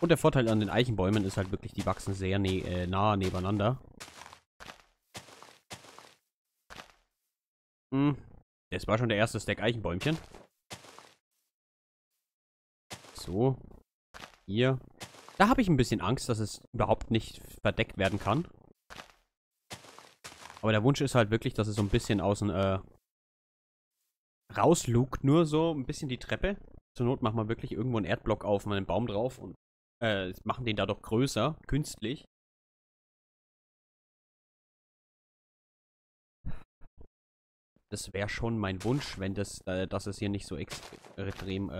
Und der Vorteil an den Eichenbäumen ist halt wirklich, die wachsen sehr nah nebeneinander. Das war schon der erste Stack Eichenbäumchen. So. Hier. Da habe ich ein bisschen Angst, dass es überhaupt nicht verdeckt werden kann. Aber der Wunsch ist halt wirklich, dass es so ein bisschen außen rauslugt. Nur so ein bisschen die Treppe. Zur Not machen wir wirklich irgendwo einen Erdblock auf und einen Baum drauf. Und machen den dadurch größer. Künstlich. Das wäre schon mein Wunsch, wenn das, dass es hier nicht so extrem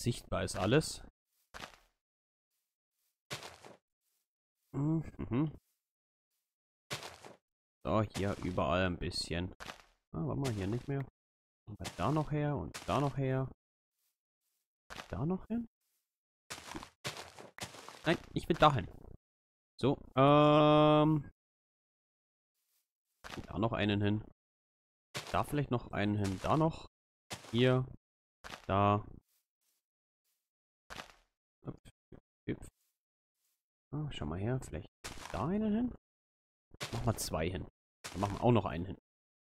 sichtbar ist alles. So, hier überall ein bisschen. Ah, warte mal, hier nicht mehr. Da noch her und da noch her. Da noch hin? Nein, ich will dahin. So, da noch einen hin. Da vielleicht noch einen hin, da noch. Hier, da. Ah, schau mal her, vielleicht da einen hin. Machen wir zwei hin. Dann machen wir auch noch einen hin.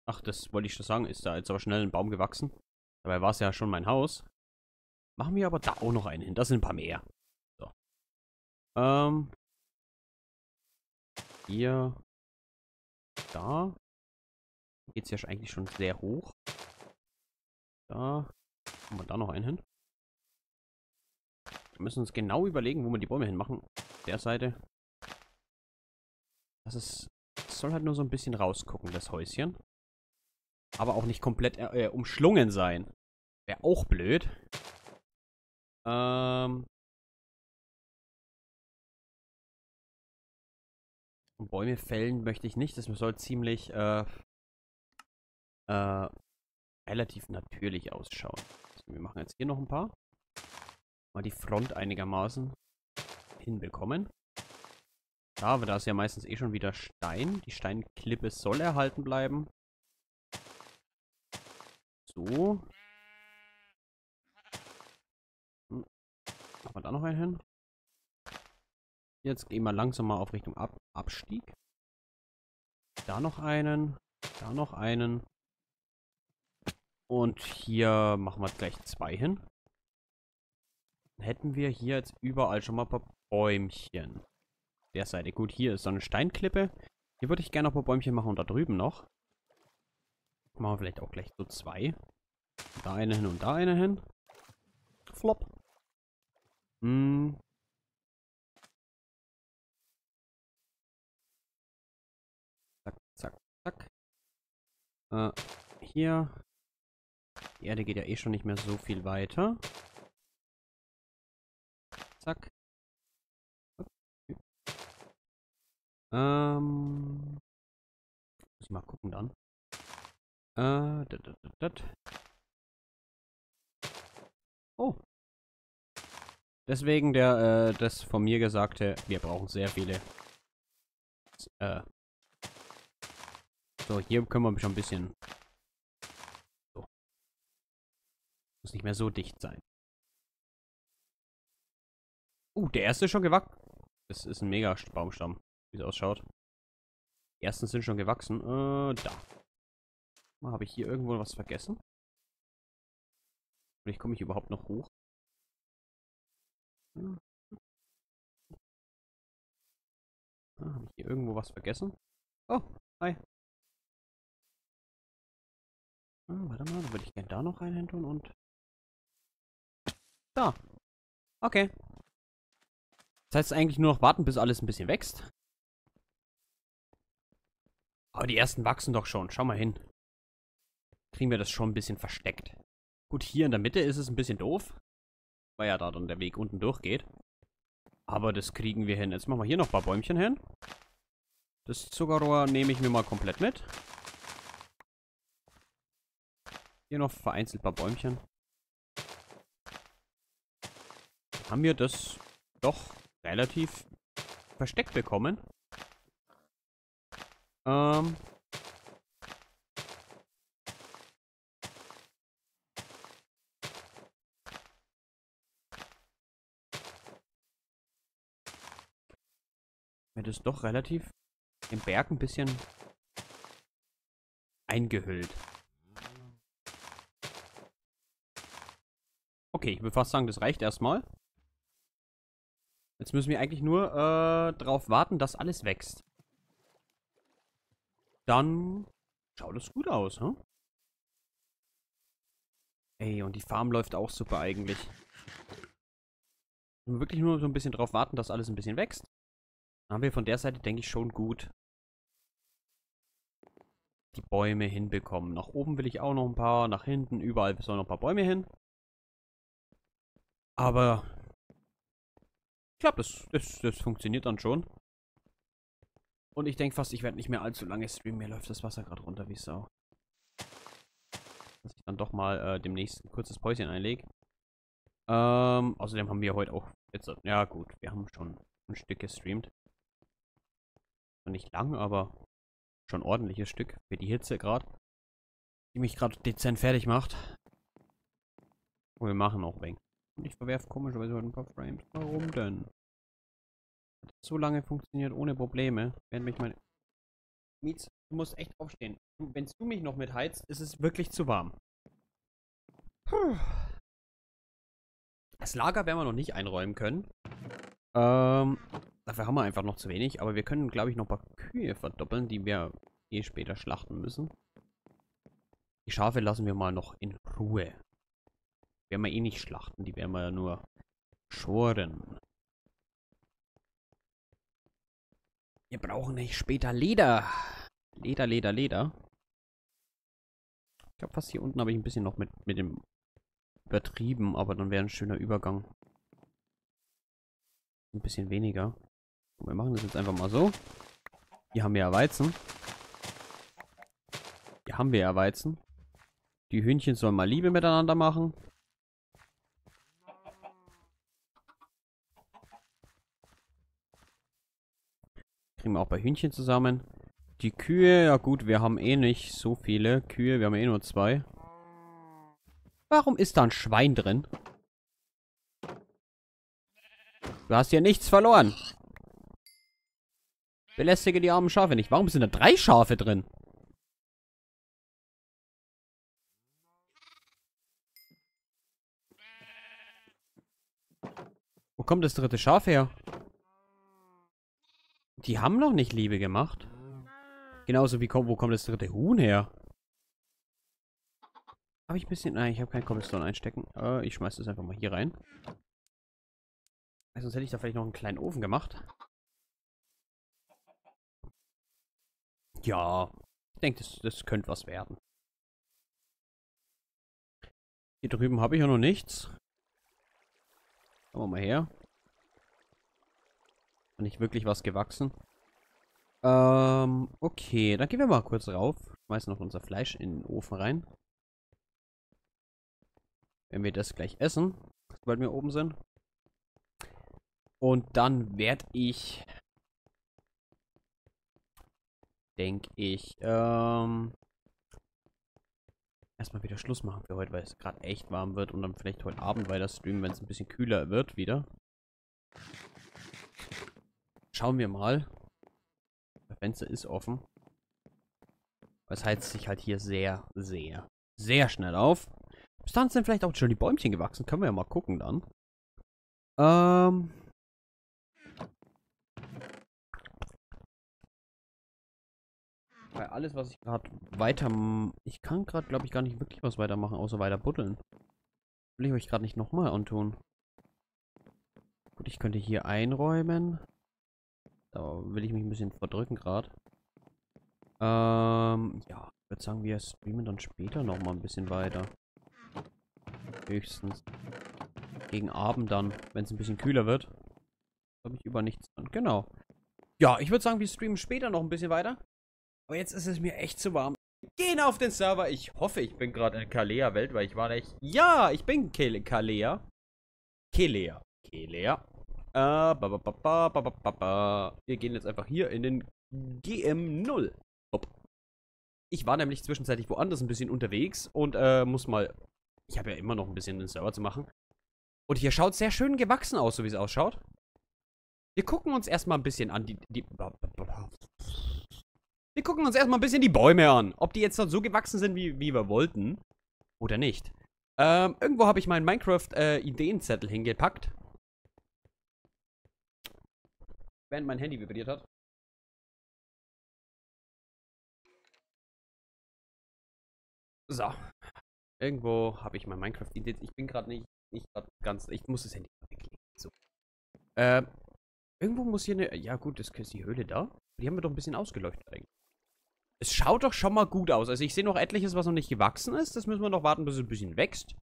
Ach, das wollte ich schon sagen, ist da jetzt aber schnell ein Baum gewachsen. Dabei war es ja schon mein Haus. Machen wir aber da auch noch einen hin, das sind ein paar mehr. So. Hier. Da. Geht es ja eigentlich schon sehr hoch. Da. Machen wir da noch einen hin. Wir müssen uns genau überlegen, wo wir die Bäume hinmachen. Auf der Seite. Das soll halt nur so ein bisschen rausgucken, das Häuschen. Aber auch nicht komplett umschlungen sein. Wäre auch blöd. Und Bäume fällen möchte ich nicht. Das soll ziemlich relativ natürlich ausschauen. Also wir machen jetzt hier noch ein paar. Mal die Front einigermaßen hinbekommen. Da, aber da ist ja meistens eh schon wieder Stein. Die Steinklippe soll erhalten bleiben. So. Machen wir da noch einen hin. Jetzt gehen wir langsam mal auf Richtung Abstieg. Da noch einen. Da noch einen. Und hier machen wir gleich zwei hin. Dann hätten wir hier jetzt überall schon mal ein paar Bäumchen. Der Seite. Gut, hier ist so eine Steinklippe. Hier würde ich gerne noch ein paar Bäumchen machen und da drüben noch. Machen wir vielleicht auch gleich so zwei. Da eine hin und da eine hin. Flop. Zack, zack, zack. Hier. Die Erde geht ja eh schon nicht mehr so viel weiter. Zack. Muss mal gucken dann. Oh. Deswegen das von mir gesagte, wir brauchen sehr viele. So, hier können wir schon ein bisschen. So. Muss nicht mehr so dicht sein. Der erste ist schon gewachsen. Das ist ein mega Baumstamm. Wie es ausschaut. Die ersten sind schon gewachsen. Da. Mal, habe ich hier irgendwo was vergessen? Vielleicht komme ich überhaupt noch hoch. Habe ich hier irgendwo was vergessen? Oh, hi. Warte mal, dann würde ich gerne da noch einen hin tun und... Da. Okay. Das heißt eigentlich nur noch warten, bis alles ein bisschen wächst. Aber die ersten wachsen doch schon. Schau mal hin. Kriegen wir das schon ein bisschen versteckt. Gut, hier in der Mitte ist es ein bisschen doof. Weil ja da dann der Weg unten durchgeht. Aber das kriegen wir hin. Jetzt machen wir hier noch ein paar Bäumchen hin. Das Zuckerrohr nehme ich mir mal komplett mit. Hier noch vereinzelt ein paar Bäumchen. Haben wir das doch relativ versteckt bekommen. Ja, das ist doch relativ im Berg ein bisschen eingehüllt. Okay, ich würde fast sagen, das reicht erstmal. Jetzt müssen wir eigentlich nur darauf warten, dass alles wächst. Dann schaut es gut aus, ne? Ey, und die Farm läuft auch super eigentlich. Wir müssen wirklich nur so ein bisschen drauf warten, dass alles ein bisschen wächst. Dann haben wir von der Seite, denke ich, schon gut die Bäume hinbekommen. Nach oben will ich auch noch ein paar, nach hinten, überall sollen noch ein paar Bäume hin. Aber ich glaube, das funktioniert dann schon. Und ich denke fast, ich werde nicht mehr allzu lange streamen. Mir läuft das Wasser gerade runter wie Sau. Dass ich dann doch mal demnächst ein kurzes Päuschen einlege. Außerdem haben wir heute auch... Jetzt, ja gut, wir haben schon ein Stück gestreamt. Noch nicht lang, aber schon ein ordentliches Stück für die Hitze gerade. Die mich gerade dezent fertig macht. Und wir machen auch wegen. Und ich verwerfe komischerweise heute ein paar Frames. Warum denn? So lange funktioniert ohne Probleme, wenn mich meine... Mietz, du musst echt aufstehen. Wenn du mich noch mitheizt, ist es wirklich zu warm. Puh. Das Lager werden wir noch nicht einräumen können. Dafür haben wir einfach noch zu wenig. Aber wir können, glaube ich, noch ein paar Kühe verdoppeln, die wir eh später schlachten müssen. Die Schafe lassen wir mal noch in Ruhe. Die werden wir eh nicht schlachten, die werden wir ja nur schoren. Wir brauchen nicht später Leder. Leder, Leder, Leder. Ich glaube, fast hier unten habe ich ein bisschen noch mit dem übertrieben, aber dann wäre ein schöner Übergang. Ein bisschen weniger. Und wir machen das jetzt einfach mal so. Hier haben wir ja Weizen. Hier haben wir ja Weizen. Die Hühnchen sollen mal Liebe miteinander machen. Kriegen wir auch bei Hühnchen zusammen. Die Kühe, ja gut, wir haben eh nicht so viele Kühe. Wir haben eh nur 2. Warum ist da ein Schwein drin? Du hast ja nichts verloren. Belästige die armen Schafe nicht. Warum sind da 3 Schafe drin? Wo kommt das 3. Schaf her? Die haben noch nicht Liebe gemacht. Genauso wie, wo kommt das 3. Huhn her? Habe ich ein bisschen... Nein, ich habe kein Cobblestone einstecken. Ich schmeiße das einfach mal hier rein. Sonst hätte ich da vielleicht noch einen kleinen Ofen gemacht. Ja, ich denke, das könnte was werden. Hier drüben habe ich ja noch nichts. Schauen wir mal her. Nicht wirklich was gewachsen. Okay, dann gehen wir mal kurz rauf. Schmeißen noch unser Fleisch in den Ofen rein. Wenn wir das gleich essen, sobald wir oben sind. Und dann werde ich, denke ich, erstmal wieder Schluss machen für heute, weil es gerade echt warm wird. Und dann vielleicht heute Abend weiter streamen, wenn es ein bisschen kühler wird wieder. Schauen wir mal. Das Fenster ist offen. Es heizt sich halt hier sehr, sehr, sehr schnell auf. Bis dann sind vielleicht auch schon die Bäumchen gewachsen. Können wir ja mal gucken dann. Weil alles, was ich gerade weiter... Ich kann gerade, glaube ich, gar nicht wirklich was weitermachen, außer weiter buddeln. Will ich euch gerade nicht nochmal antun. Gut, ich könnte hier einräumen. Da will ich mich ein bisschen verdrücken gerade. Ja, ich würde sagen, wir streamen dann später nochmal ein bisschen weiter. Höchstens. Gegen Abend dann, wenn es ein bisschen kühler wird. Habe ich über nichts an. Genau. Ja, ich würde sagen, wir streamen später noch ein bisschen weiter. Aber jetzt ist es mir echt zu warm. Gehen auf den Server. Ich hoffe, ich bin gerade in Kelea-Welt, weil ich war nicht... Ja, ich bin Kelea. Kelea. Wir gehen jetzt einfach hier in den GM0. Ich war nämlich zwischenzeitlich woanders ein bisschen unterwegs und muss mal... Ich habe ja immer noch ein bisschen den Server zu machen. Und hier schaut es sehr schön gewachsen aus, so wie es ausschaut. Wir gucken uns erstmal ein bisschen an Wir gucken uns erstmal ein bisschen die Bäume an. Ob die jetzt noch so gewachsen sind, wie wir wollten. Oder nicht. Irgendwo habe ich meinen Minecraft-Ideenzettel hingepackt. Während mein Handy vibriert hat. So. Irgendwo habe ich mein Minecraft-Ideen. Ich bin gerade nicht grad ganz. Ich muss das Handy weglegen. So. Irgendwo muss hier eine. Ja, gut, das ist die Höhle da. Die haben wir doch ein bisschen ausgeleuchtet eigentlich. Es schaut doch schon mal gut aus. Also ich sehe noch etliches, was noch nicht gewachsen ist. Das müssen wir noch warten, bis es ein bisschen wächst.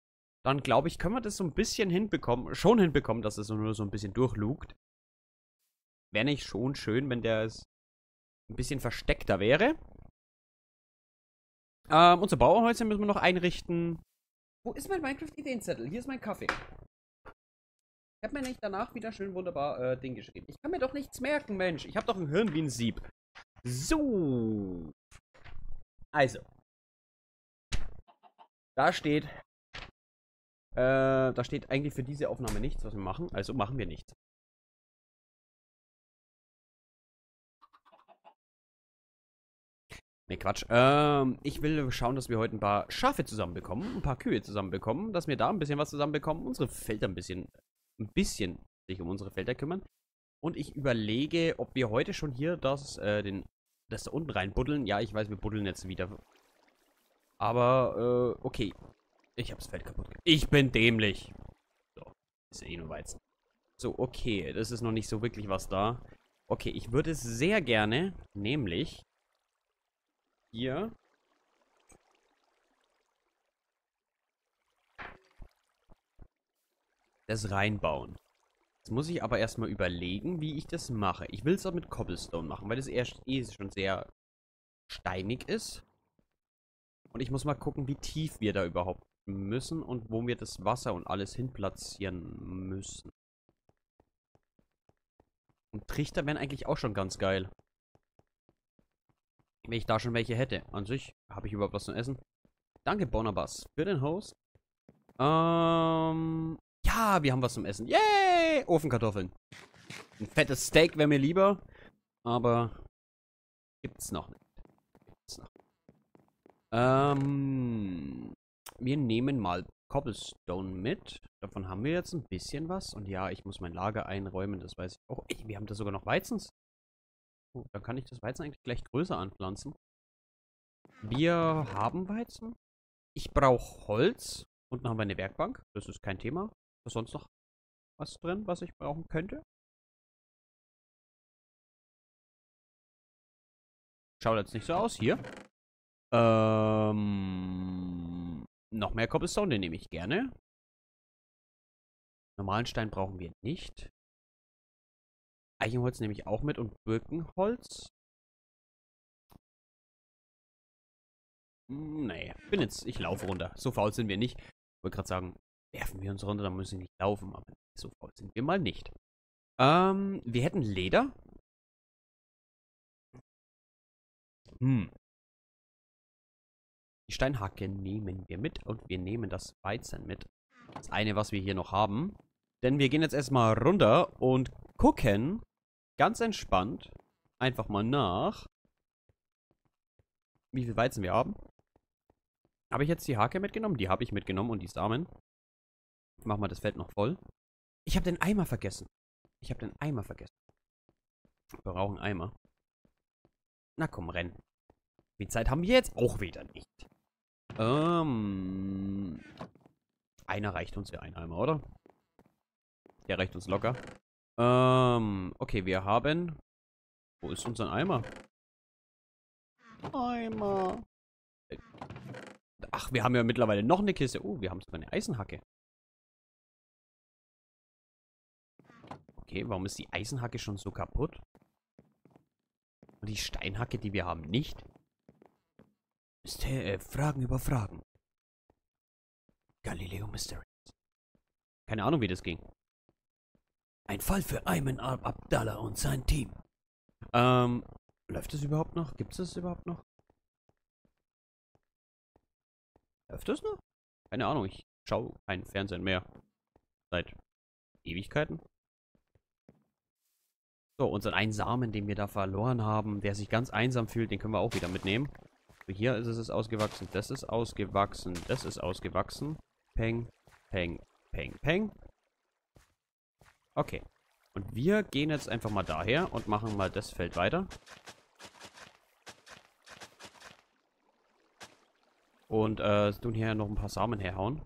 Dann, glaube ich, können wir das so ein bisschen hinbekommen. Schon hinbekommen, dass es nur so ein bisschen durchlugt. Wäre nicht schon schön, wenn der ein bisschen versteckter wäre. Unser Bauernhäuschen müssen wir noch einrichten. Wo ist mein Minecraft-Ideenzettel? Hier ist mein Kaffee. Ich habe mir nicht danach wieder schön wunderbar Ding geschrieben. Ich kann mir doch nichts merken, Mensch. Ich habe doch ein Hirn wie ein Sieb. So. Also. Da steht eigentlich für diese Aufnahme nichts, was wir machen. Also machen wir nichts. Ne, Quatsch. Ich will schauen, dass wir heute ein paar Schafe zusammenbekommen. Ein paar Kühe zusammenbekommen. Dass wir da ein bisschen was zusammenbekommen. Unsere Felder ein bisschen sich um unsere Felder kümmern. Und ich überlege, ob wir heute schon hier das da unten rein buddeln. Ja, ich weiß, wir buddeln jetzt wieder. Aber, okay. Ich hab's Feld kaputt gemacht. Ich bin dämlich. So, ist ja eh nur Weizen. So, okay. Das ist noch nicht so wirklich was da. Okay, ich würde es sehr gerne, nämlich hier das reinbauen. Jetzt muss ich aber erstmal überlegen, wie ich das mache. Ich will es auch mit Cobblestone machen, weil das eh schon sehr steinig ist. Und ich muss mal gucken, wie tief wir da überhaupt müssen und wo wir das Wasser und alles hin platzieren müssen. Und Trichter wären eigentlich auch schon ganz geil. Wenn ich da schon welche hätte. An sich habe ich überhaupt was zu essen. Danke, Bonabas, für den Host. Ja, wir haben was zum Essen. Yay! Ofenkartoffeln. Ein fettes Steak wäre mir lieber. Aber gibt's noch nicht. Gibt's noch nicht. Wir nehmen mal Cobblestone mit. Davon haben wir jetzt ein bisschen was. Und ja, ich muss mein Lager einräumen. Das weiß ich auch. Wir haben da sogar noch Weizens. Oh, dann kann ich das Weizen eigentlich gleich größer anpflanzen. Wir haben Weizen. Ich brauche Holz. Unten haben wir eine Werkbank. Das ist kein Thema. Ist sonst noch was drin, was ich brauchen könnte? Schaut jetzt nicht so aus. Hier. Noch mehr Cobblestone, den nehme ich gerne. Normalen Stein brauchen wir nicht. Eichenholz nehme ich auch mit und Birkenholz. Nee, ich laufe runter. So faul sind wir nicht. Ich wollte gerade sagen, werfen wir uns runter, dann müssen wir nicht laufen. Aber so faul sind wir mal nicht. Wir hätten Leder. Die Steinhacke nehmen wir mit und wir nehmen das Weizen mit. Das eine, was wir hier noch haben. Denn wir gehen jetzt erstmal runter und gucken, ganz entspannt, einfach mal nach, wie viel Weizen wir haben. Habe ich jetzt die Hake mitgenommen? Die habe ich mitgenommen und die Samen. Machen wir das Feld noch voll. Ich habe den Eimer vergessen. Wir brauchen einen Eimer. Na komm, renn. Die Zeit haben wir jetzt auch wieder nicht. Einer reicht uns ja, ein Eimer, oder? Der reicht uns locker. Okay, wir haben... Wo ist unser Eimer? Eimer. Ach, wir haben ja mittlerweile noch eine Kiste. Oh, wir haben sogar eine Eisenhacke. Okay, warum ist die Eisenhacke schon so kaputt? Und die Steinhacke, die wir haben, nicht? Fragen über Fragen. Galileo Mysteries. Keine Ahnung, wie das ging. Ein Fall für Ayman Abdallah und sein Team. Läuft es überhaupt noch? Gibt es das überhaupt noch? Läuft es noch? Keine Ahnung, ich schaue kein Fernsehen mehr. Seit Ewigkeiten. So, unseren einen Samen, den wir da verloren haben, der sich ganz einsam fühlt, den können wir auch wieder mitnehmen. So, hier ist es ausgewachsen, das ist ausgewachsen, das ist ausgewachsen. Peng, peng, peng, peng. Okay. Und wir gehen jetzt einfach mal daher und machen mal das Feld weiter. Und tun hier noch ein paar Samen herhauen.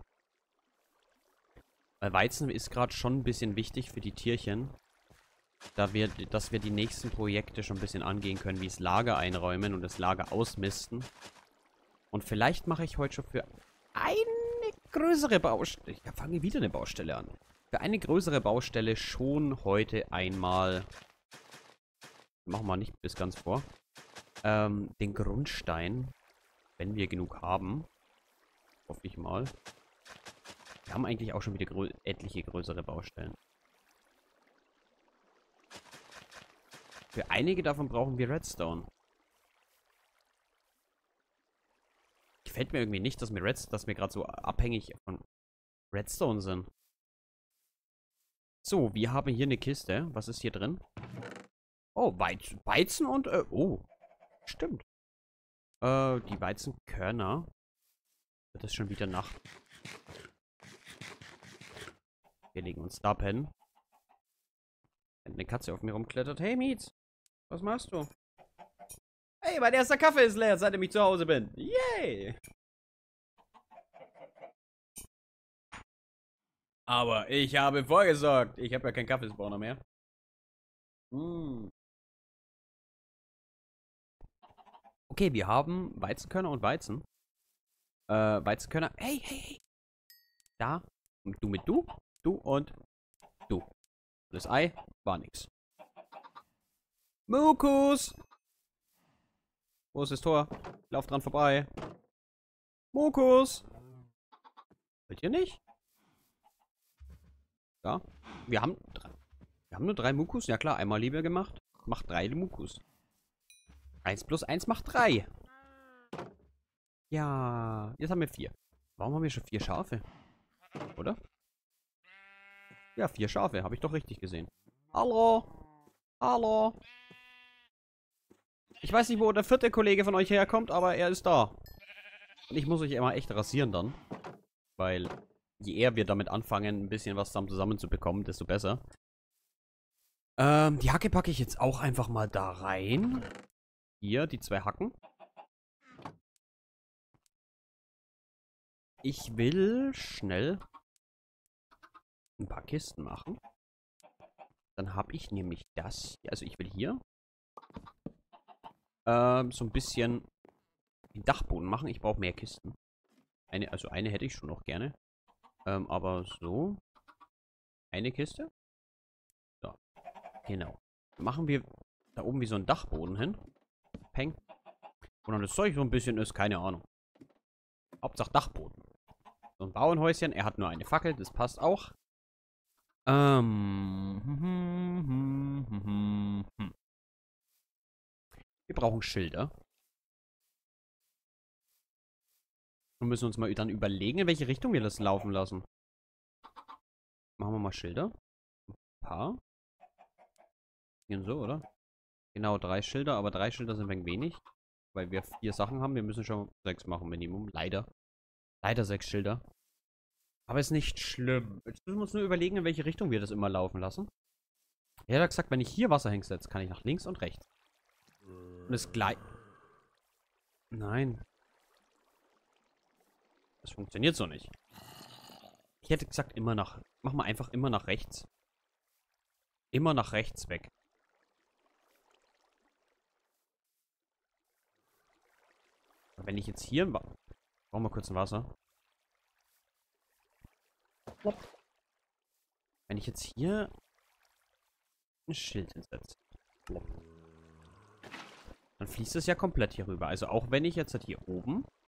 Weil Weizen ist gerade schon ein bisschen wichtig für die Tierchen. Dass wir die nächsten Projekte schon ein bisschen angehen können, wie das Lager einräumen und das Lager ausmisten. Und vielleicht mache ich heute schon für eine größere Baustelle. Ich fange wieder eine Baustelle an. Für eine größere Baustelle schon heute einmal. Machen wir nicht bis ganz vor. Den Grundstein. Wenn wir genug haben. Hoffe ich mal. Wir haben eigentlich auch schon wieder etliche größere Baustellen. Für einige davon brauchen wir Redstone. Gefällt mir irgendwie nicht, dass wir gerade so abhängig von Redstone sind. So, wir haben hier eine Kiste. Was ist hier drin? Oh, Weizen und... oh, stimmt. Die Weizenkörner. Wird es schon wieder Nacht. Wir legen uns da pennen. Wenn eine Katze auf mir rumklettert. Hey, Mietz. Was machst du? Hey, mein erster Kaffee ist leer, seitdem ich zu Hause bin. Yay! Aber ich habe vorgesorgt. Ich habe ja keinen Kaffeespawner mehr. Okay, wir haben Weizenkörner und Weizen. Weizenkörner. Hey, hey, hey. Da. Du mit du. Du und du. Das Ei war nix. Mokus! Wo ist das Tor? Lauf dran vorbei. Mokus! Wollt ihr nicht? Ja, wir haben nur 3 Mukus. Ja klar, einmal Liebe gemacht. Macht 3 Mukus. 1 + 1 macht 3. Ja, jetzt haben wir 4. Warum haben wir schon 4 Schafe? Oder? Ja, 4 Schafe. Habe ich doch richtig gesehen. Hallo. Hallo. Ich weiß nicht, wo der 4. Kollege von euch herkommt, aber er ist da. Und ich muss euch immer echt rasieren dann. Weil... je eher wir damit anfangen, ein bisschen was zusammenzubekommen, desto besser. Die Hacke packe ich jetzt auch einfach mal da rein. Hier, die 2 Hacken. Ich will schnell ein paar Kisten machen. Dann habe ich nämlich das hier. Also ich will hier so ein bisschen den Dachboden machen. Ich brauche mehr Kisten. Also eine hätte ich schon noch gerne. Aber so. Eine Kiste. So. Genau. Machen wir da oben wie so einen Dachboden hin. Peng. Und dann das Zeug so ein bisschen ist, keine Ahnung. Hauptsache Dachboden. So ein Bauernhäuschen. Er hat nur eine Fackel, das passt auch. Wir brauchen Schilder. Wir müssen uns mal dann überlegen, in welche Richtung wir das laufen lassen. Machen wir mal Schilder. Ein paar. Gehen so, oder? Genau, 3 Schilder, aber 3 Schilder sind ein wenig. Weil wir 4 Sachen haben. Wir müssen schon 6 machen, Minimum. Leider. Leider 6 Schilder. Aber ist nicht schlimm. Jetzt müssen wir uns nur überlegen, in welche Richtung wir das immer laufen lassen. Er hat gesagt, wenn ich hier Wasser hinsetze, kann ich nach links und rechts. Und das gleich. Nein. Das funktioniert so nicht. Ich hätte gesagt, immer nach... mach mal einfach immer nach rechts. Immer nach rechts weg. Wenn ich jetzt hier... brauchen wir kurz ein Wasser. Wenn ich jetzt hier... ein Schild hinsetze. Dann fließt es ja komplett hier rüber. Also auch wenn ich jetzt halt hier oben...